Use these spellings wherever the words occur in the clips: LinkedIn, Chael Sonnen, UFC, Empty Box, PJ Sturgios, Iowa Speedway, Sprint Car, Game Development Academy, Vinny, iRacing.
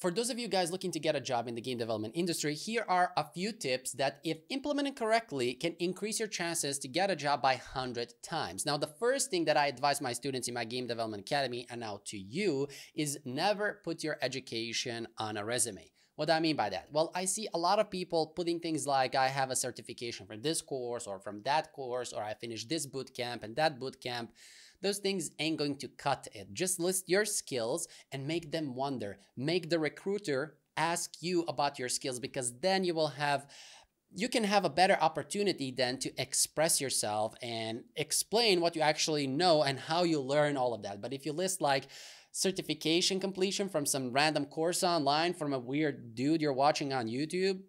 For those of you guys looking to get a job in the game development industry, here are a few tips that, if implemented correctly, can increase your chances to get a job by 100 times. Now, the first thing that I advise my students in my Game Development Academy, and now to you, is never put your education on a resume. What do I mean by that? Well, I see a lot of people putting things like, I have a certification from this course or from that course, or I finished this boot camp and that boot camp. Those things ain't going to cut it. Just list your skills and make them wonder. Make the recruiter ask you about your skills, because then you will have, you can have a better opportunity then to express yourself and explain what you actually know and how you learn all of that. But if you list like certification completion from some random course online from a weird dude you're watching on YouTube,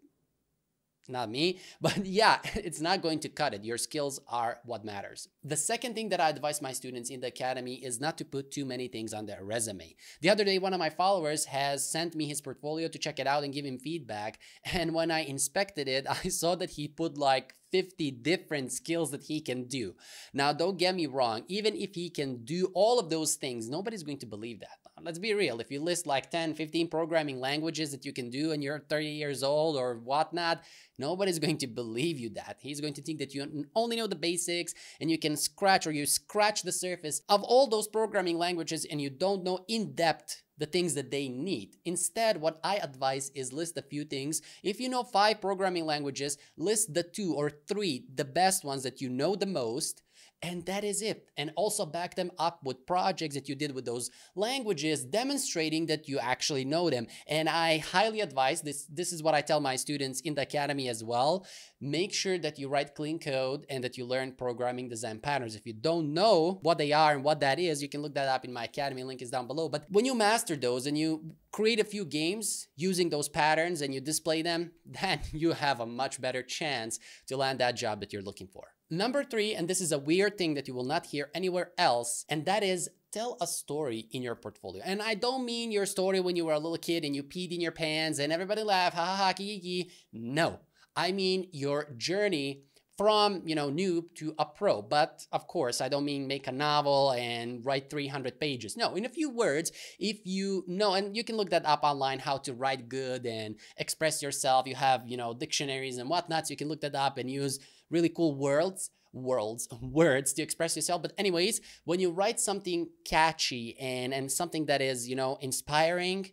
not me, but yeah, it's not going to cut it. Your skills are what matters. The second thing that I advise my students in the academy is not to put too many things on their resume. The other day, one of my followers has sent me his portfolio to check it out and give him feedback. And when I inspected it, I saw that he put like 50 different skills that he can do. Now, don't get me wrong, even if he can do all of those things, nobody's going to believe that. Let's be real. If you list like 10, 15 programming languages that you can do and you're 30 years old or whatnot, nobody's going to believe you that. He's going to think that you only know the basics and you can scratch, or you scratch the surface of all those programming languages, and you don't know in depth the things that they need. Instead, what I advise is list a few things. If you know 5 programming languages, list the 2 or 3, the best ones that you know the most, and that is it. And also back them up with projects that you did with those languages, demonstrating that you actually know them. And I highly advise this. This is what I tell my students in the academy as well. Make sure that you write clean code and that you learn programming design patterns. If you don't know what they are and what that is, you can look that up in my academy. Link is down below. But when you master those and you create a few games using those patterns and you display them, then you have a much better chance to land that job that you're looking for. Number 3, and this is a weird thing that you will not hear anywhere else, and that is tell a story in your portfolio. And I don't mean your story when you were a little kid and you peed in your pants and everybody laughed, ha ha ha, kiki. No, I mean your journey from, you know, noob to a pro. But of course, I don't mean make a novel and write 300 pages. No, in a few words, if you know, and you can look that up online, how to write good and express yourself. You have, you know, dictionaries and whatnot, so you can look that up and use really cool words to express yourself. But anyways, when you write something catchy and something that is, you know, inspiring,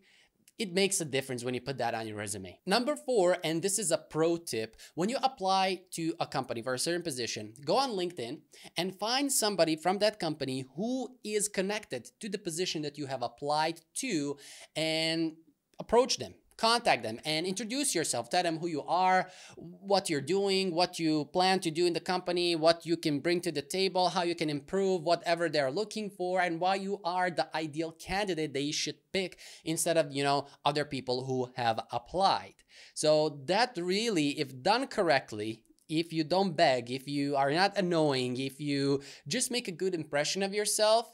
it makes a difference when you put that on your resume. Number 4, and this is a pro tip, when you apply to a company for a certain position, go on LinkedIn and find somebody from that company who is connected to the position that you have applied to, and approach them. Contact them and introduce yourself. Tell them who you are, what you're doing, what you plan to do in the company, what you can bring to the table, how you can improve whatever they're looking for, and why you are the ideal candidate they should pick instead of, you know, other people who have applied. So that really, if done correctly, if you don't beg, if you are not annoying, if you just make a good impression of yourself,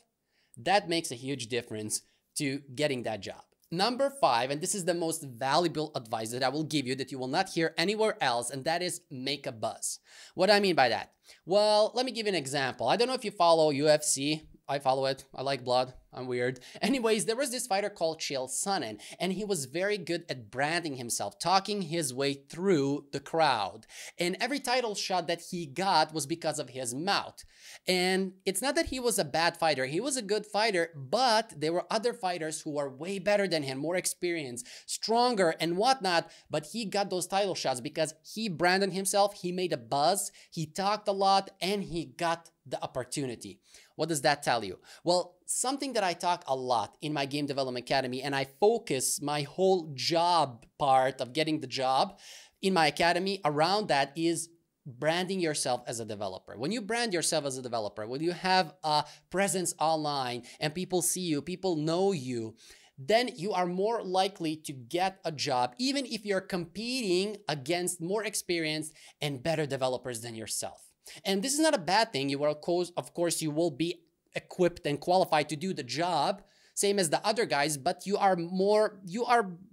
that makes a huge difference to getting that job. Number 5, and this is the most valuable advice that I will give you that you will not hear anywhere else, and that is make a buzz. What do I mean by that? Well, let me give you an example. I don't know if you follow UFC. I follow it. I like blood. I'm weird. Anyways, there was this fighter called Chael Sonnen, and he was very good at branding himself, talking his way through the crowd. And every title shot that he got was because of his mouth. And it's not that he was a bad fighter. He was a good fighter, but there were other fighters who are way better than him, more experienced, stronger and whatnot. But he got those title shots because he branded himself. He made a buzz. He talked a lot and he got the opportunity. What does that tell you? Well, something that I talk a lot in my Game Development Academy, and I focus my whole job part of getting the job in my academy around that, is branding yourself as a developer. When you brand yourself as a developer, when you have a presence online and people see you, people know you, then you are more likely to get a job, even if you're competing against more experienced and better developers than yourself. And this is not a bad thing. You will, of course, you will be equipped and qualified to do the job, same as the other guys, but you are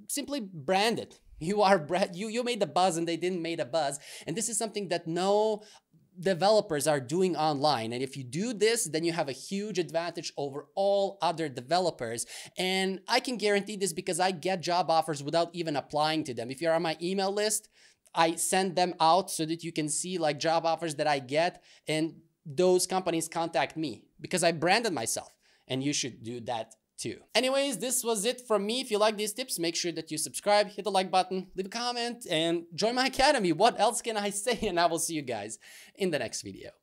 simply branded. You made the buzz and they didn't make a buzz. And this is something that no developers are doing online. And if you do this, then you have a huge advantage over all other developers. And I can guarantee this because I get job offers without even applying to them. If you're on my email list, I send them out so that you can see like job offers that I get, and those companies contact me because I branded myself, and you should do that too. Anyways, this was it from me. If you like these tips, make sure that you subscribe, hit the like button, leave a comment, and join my academy. What else can I say? And I will see you guys in the next video.